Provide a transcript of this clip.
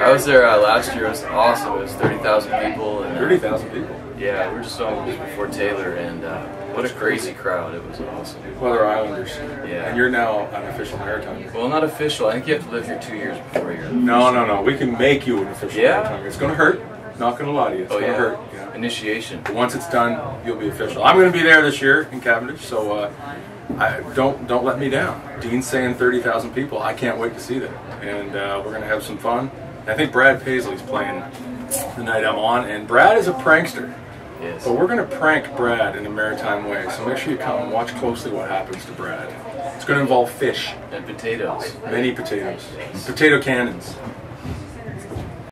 I was there last year. It was awesome. It was 30,000 people. 30,000 people? Yeah, we were just on before Taylor, and what a crazy crowd. It was awesome. Well, they're Islanders. Yeah. And you're now an official marathoner. Well, not official. I think you have to live here 2 years before you're an official. No. We can make you an official marathoner. It's going to hurt. Not going to lie to you. It's going to hurt. Yeah. Initiation. But once it's done, you'll be official. I'm going to be there this year in Cavendish, so don't let me down. Dean's saying 30,000 people. I can't wait to see them. And we're going to have some fun. I think Brad Paisley's playing the night I'm on, and Brad is a prankster. Yes. But we're going to prank Brad in a maritime way, so make sure you come and watch closely what happens to Brad. It's going to involve fish. And potatoes. Many potatoes. Yes. Potato cannons.